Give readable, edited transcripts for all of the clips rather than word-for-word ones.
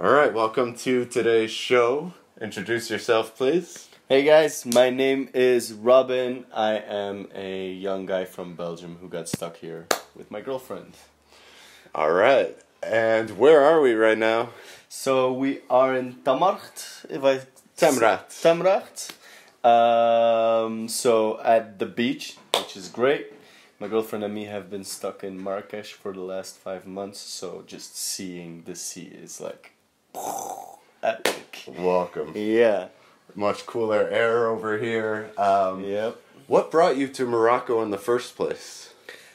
Alright, welcome to today's show. Introduce yourself, please. Hey guys, my name is Robin. I am a young guy from Belgium who got stuck here with my girlfriend. Alright, and where are we right now? So we are in Tamraght. So at the beach, which is great. My girlfriend and me have been stuck in Marrakech for the last 5 months, so just seeing the sea is like epic. Welcome. Yeah. Much cooler air over here. Yep. What brought you to Morocco in the first place?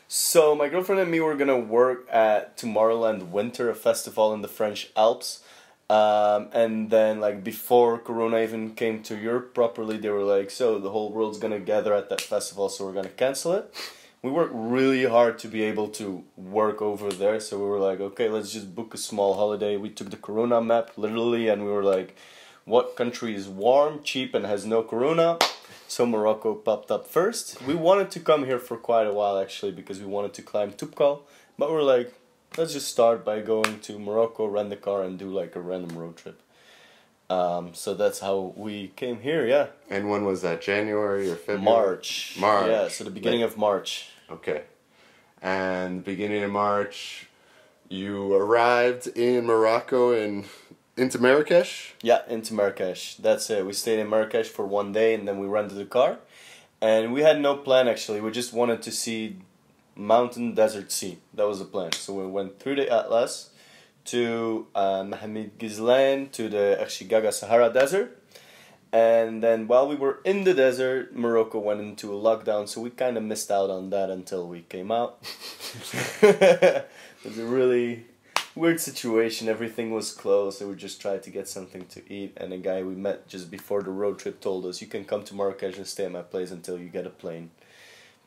So my girlfriend and me were gonna work at Tomorrowland Winter, a festival in the French Alps. And then, like, before Corona even came to Europe properly, they were like, so the whole world's gonna gather at that festival, so we're gonna cancel it. We worked really hard to be able to work over there, so we were like, okay, let's just book a small holiday. We took the Corona map, literally, and we were like, what country is warm, cheap, and has no Corona? So Morocco popped up first. We wanted to come here for quite a while, actually, because we wanted to climb Toubkal, but we're like, let's just start by going to Morocco, rent the car, and do like a random road trip. So that's how we came here, yeah. And when was that, January or February? March. March. Yeah, so the beginning of March. Okay. And beginning of March, you arrived in Morocco into Marrakech? Yeah, into Marrakech. That's it. We stayed in Marrakech for 1 day and then we rented the car. And we had no plan, actually. We just wanted to see mountain, desert, sea. That was the plan. So we went through the Atlas to Mahamid Gizlain, to the Achshigaga Sahara Desert. And then while we were in the desert, Morocco went into a lockdown, so we kind of missed out on that until we came out. It was a really weird situation. Everything was closed, so we just tried to get something to eat. And a guy we met just before the road trip told us, you can come to Marrakech and stay at my place until you get a plane.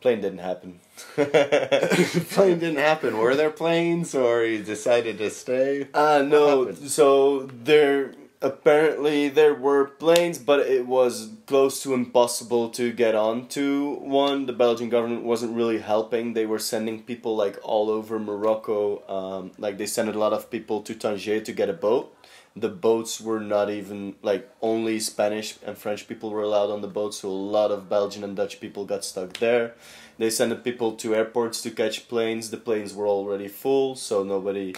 Plane didn't happen. Plane didn't happen. Were there planes, or you decided to stay? No, so there... Apparently there were planes, but it was close to impossible to get onto one. The Belgian government wasn't really helping. They were sending people like all over Morocco. Like they sent a lot of people to Tangier to get a boat. The boats were not even, like, only Spanish and French people were allowed on the boat, so a lot of Belgian and Dutch people got stuck there. They sent people to airports to catch planes. The planes were already full, so nobody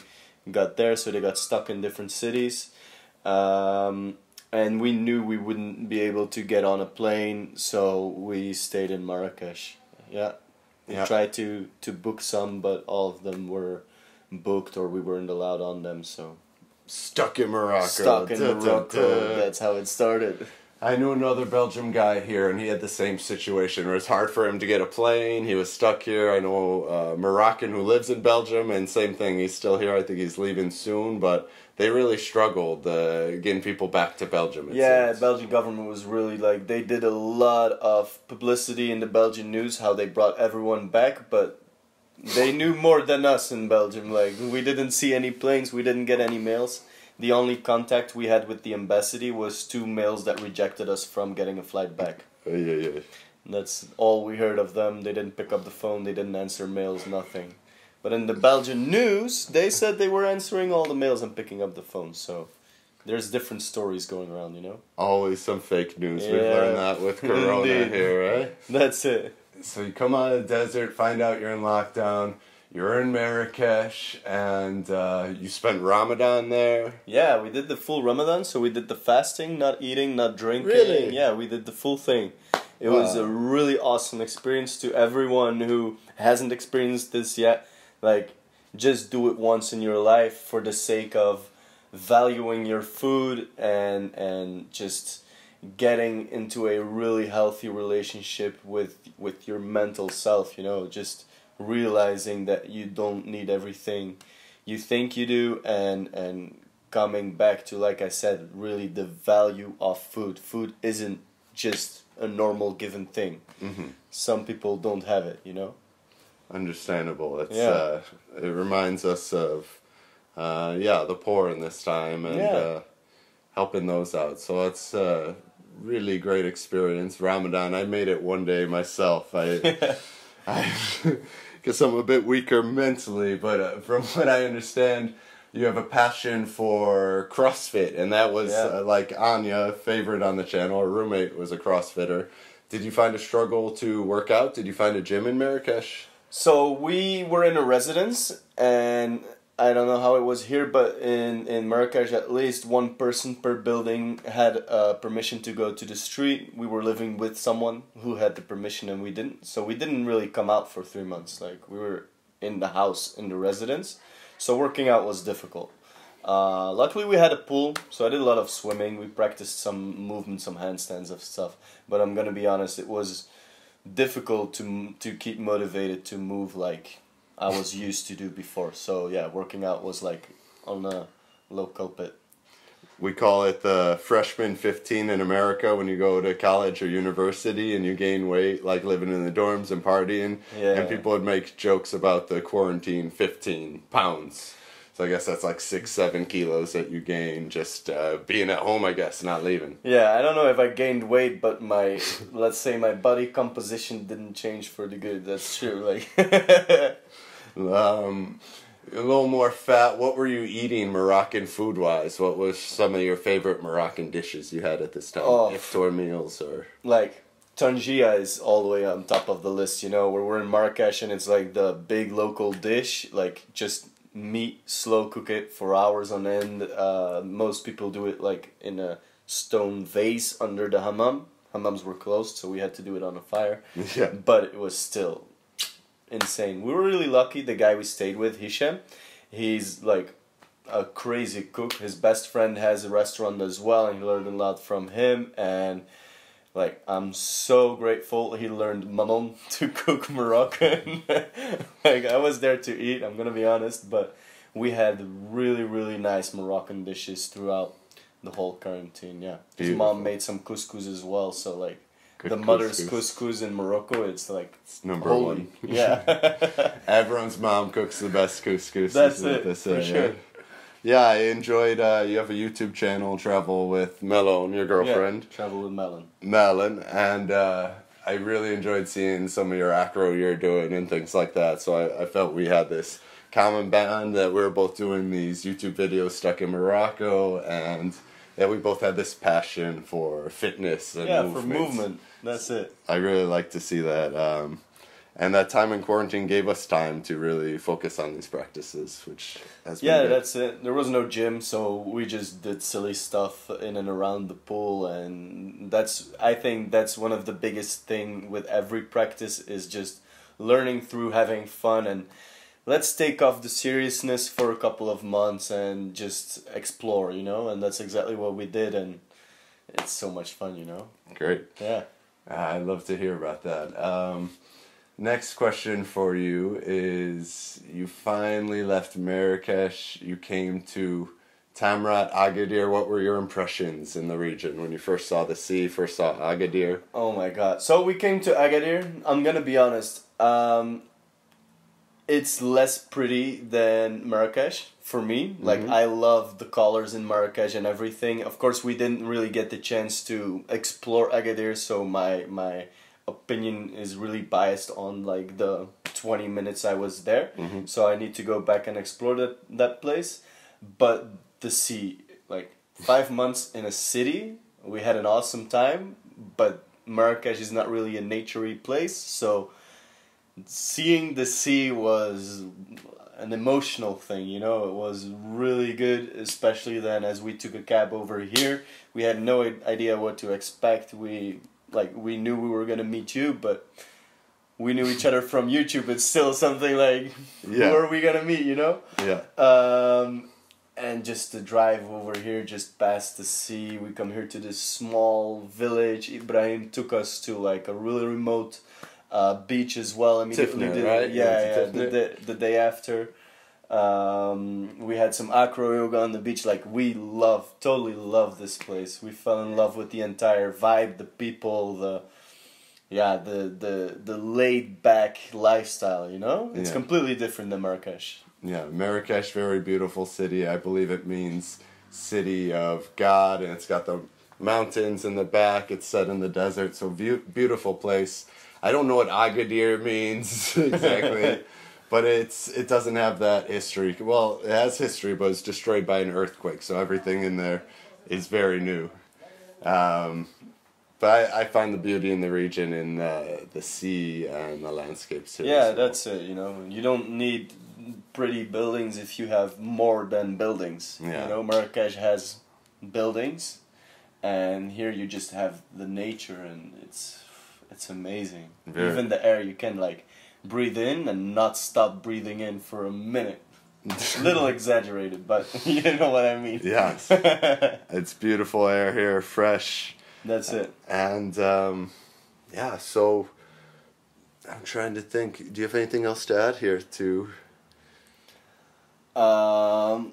got there, so they got stuck in different cities. And we knew we wouldn't be able to get on a plane, so we stayed in Marrakech. Yeah, we tried to book some, but all of them were booked or we weren't allowed on them, so... Stuck in Morocco. Stuck in Morocco, that's how it started. I knew another Belgium guy here, and he had the same situation where it was hard for him to get a plane. He was stuck here. I know a Moroccan who lives in Belgium, and same thing. He's still here. I think he's leaving soon, but they really struggled getting people back to Belgium. Yeah, the Belgian government was really like, they did a lot of publicity in the Belgian news, how they brought everyone back, but they knew more than us in Belgium. Like, we didn't see any planes. We didn't get any mails. The only contact we had with the embassy was 2 males that rejected us from getting a flight back. Yeah. That's all we heard of them. They didn't pick up the phone, they didn't answer mails, nothing. But in the Belgian news, they said they were answering all the mails and picking up the phone, so... There's different stories going around, you know? Always some fake news. Yeah. We've learned that with Corona here, right? That's it. So you come out of the desert, find out you're in lockdown... You're in Marrakech, and you spent Ramadan there. Yeah, we did the full Ramadan, so we did the fasting, not eating, not drinking. Really? Yeah, we did the full thing. It was a really awesome experience. To everyone who hasn't experienced this yet, like, just do it once in your life for the sake of valuing your food and just getting into a really healthy relationship with your mental self, you know, just... realizing that you don't need everything you think you do, and coming back to, like I said, really the value of food. Food isn't just a normal given thing. Mm-hmm. Some people don't have it, you know? Understandable. It's, yeah. It reminds us of, the poor in this time and helping those out. So that's... really great experience. Ramadan, I made it one day myself. I guess I'm a bit weaker mentally, but from what I understand, you have a passion for CrossFit, and that was like Anya, favorite on the channel, her roommate was a CrossFitter. Did you find a struggle to work out? Did you find a gym in Marrakech? So we were in a residence, and I don't know how it was here, but in Marrakech at least one person per building had permission to go to the street. We were living with someone who had the permission and we didn't. So we didn't really come out for 3 months. Like, we were in the house, in the residence. So working out was difficult. Luckily we had a pool, so I did a lot of swimming. We practiced some movements, some handstands of stuff. But I'm gonna be honest, it was difficult to keep motivated to move like I was used to do before. So yeah, working out was like on a low culprit. We call it the freshman 15 in America, when you go to college or university and you gain weight, like living in the dorms and partying. Yeah. And people would make jokes about the quarantine 15 pounds. So I guess that's like 6-7 kilos that you gain just being at home, I guess, not leaving. Yeah, I don't know if I gained weight, but my, let's say my body composition didn't change for the good. That's true. Like, a little more fat. What were you eating Moroccan food-wise? What was some of your favorite Moroccan dishes you had at this time? Oh, iftar meals or... Like, tangia is all the way on top of the list, you know, where we're in Marrakech and it's like the big local dish, like just meat, slow cook it for hours on end. Most people do it like in a stone vase under the hammam. Hammams were closed, so we had to do it on a fire. Yeah. But it was still... insane. We were really lucky. The guy we stayed with, Hisham, he's like a crazy cook. His best friend has a restaurant as well, and he learned a lot from him. And like, I'm so grateful he learned Manon to cook Moroccan. Like, I was there to eat, I'm gonna be honest, but we had really, really nice Moroccan dishes throughout the whole quarantine. Yeah. Beautiful. His mom made some couscous as well, so like, good the couscous. Mother's couscous in Morocco, it's like... it's number holy. One. Yeah. Everyone's mom cooks the best couscous. That's it, for sure. Yeah, I enjoyed... you have a YouTube channel, Travel with Melon, your girlfriend. Yeah, Travel with Melon. Melon, and I really enjoyed seeing some of your acro you're doing and things like that, so I felt we had this common bond that we were both doing these YouTube videos stuck in Morocco, and... yeah, we both had this passion for fitness and movement. Yeah, for movement. That's it. I really like to see that. And that time in quarantine gave us time to really focus on these practices, which has been good. That's it. There was no gym, so we just did silly stuff in and around the pool. And that's, I think that's one of the biggest thing with every practice, is just learning through having fun. And let's take off the seriousness for a couple of months and just explore, you know? And that's exactly what we did, and it's so much fun, you know? Great. Yeah. I'd love to hear about that. Next question for you is, you finally left Marrakech, you came to Tamraght, Agadir. What were your impressions in the region when you first saw the sea, first saw Agadir? Oh my God. So we came to Agadir, I'm gonna be honest. It's less pretty than Marrakech for me. Like, I love the colors in Marrakech and everything. Of course, we didn't really get the chance to explore Agadir, so my opinion is really biased on like the 20 minutes I was there. So I need to go back and explore that place. But the sea, like 5 months in a city, we had an awesome time, but Marrakech is not really a naturey place, so seeing the sea was an emotional thing, you know. It was really good, especially then as we took a cab over here. We had no idea what to expect. We knew we were gonna meet you, but we knew each other from YouTube. It's still something like, who are we gonna meet, you know? Yeah. And just the drive over here, just past the sea, we come here to this small village. Ibrahim took us to like a really remote beach as well. Immediately Tiffany, right? The day after. We had some acro yoga on the beach. Like, we totally love this place. We fell in love with the entire vibe, the people, the laid back lifestyle, you know? It's completely different than Marrakech. Yeah, Marrakech, very beautiful city. I believe it means city of God, and it's got the mountains in the back. It's set in the desert, so beautiful place. I don't know what Agadir means exactly, But it doesn't have that history. Well, it has history, but it's destroyed by an earthquake, so everything in there is very new. But I find the beauty in the region, in the sea and the landscapes too. Yeah, that's it, you know. You don't need pretty buildings if you have more than buildings. Yeah. You know, Marrakech has buildings, and here you just have the nature, and it's amazing. Very. Even the air, you can like breathe in and not stop breathing in for a minute. A little exaggerated, but you know what I mean. Yes. It's beautiful air here, fresh. That's it. And yeah, so I'm trying to think. Do you have anything else to add here to final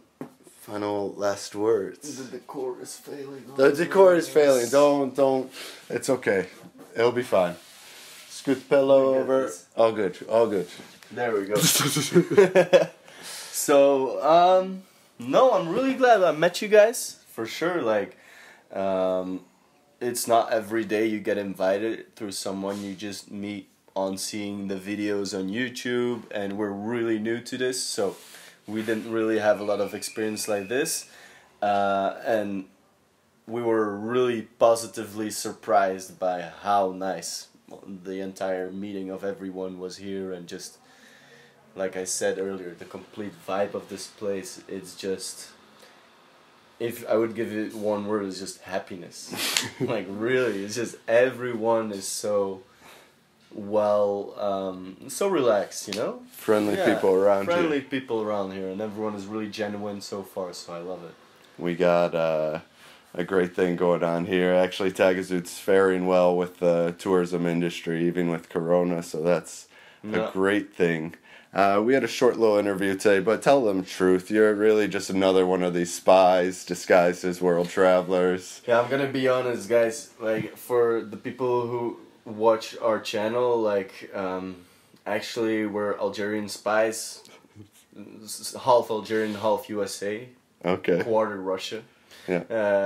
last words? The decor is failing. The decor is failing. Don't. It's okay. It'll be fine. Scoot the pillow over. All good. All good. There we go. So, no, I'm really glad I met you guys, for sure. Like, it's not every day you get invited through someone you just meet on seeing the videos on YouTube, and we're really new to this, so we didn't really have a lot of experience like this, and we were really positively surprised by how nice the entire meeting of everyone was here, and just, like I said earlier, the complete vibe of this place, it's just, if I would give it one word, it's just happiness. Like, really, it's just everyone is so well, so relaxed, you know? Friendly people around here. Friendly people around here, and everyone is really genuine so far, so I love it. We got a great thing going on here. Actually, Tagazut's faring well with the tourism industry, even with Corona, so that's a great thing. We had a short little interview today, but tell them the truth. You're really just another one of these spies disguised as world travelers. Yeah, I'm gonna be honest, guys. Like, for the people who watch our channel, like, actually, we're Algerian spies. Half Algerian, half USA. Okay. Quarter Russia. Yeah.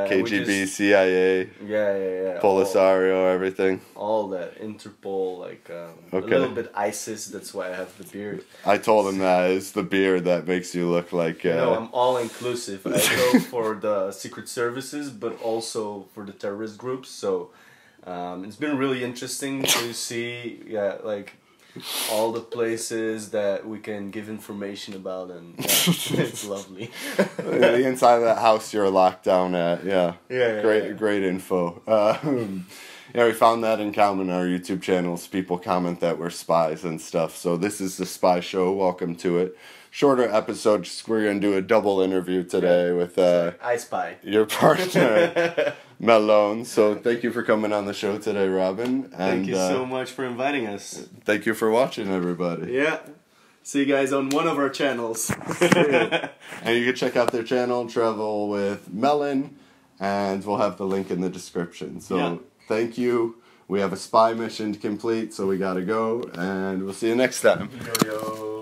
KGB, just, CIA. Yeah. Polisario, all, everything. All that. Interpol, like, okay. A little bit ISIS, that's why I have the beard. I told him that. It's the beard that makes you look like... No, I'm all-inclusive. I go for the secret services, but also for the terrorist groups, so it's been really interesting to see, like, all the places that we can give information about, and it's lovely. The inside of that house you're locked down at, great info. Yeah, we found that in common. Our YouTube channels, people comment that we're spies and stuff, so this is the spy show. Welcome to it. Shorter episode, just we're going to do a double interview today with I Spy, your partner, Melon. So thank you for coming on the show today, Robin. And, thank you so much for inviting us. Thank you for watching, everybody. Yeah. See you guys on one of our channels. And you can check out their channel, Travel with Melon, and we'll have the link in the description. So thank you. We have a spy mission to complete, so we got to go, and we'll see you next time. Yo.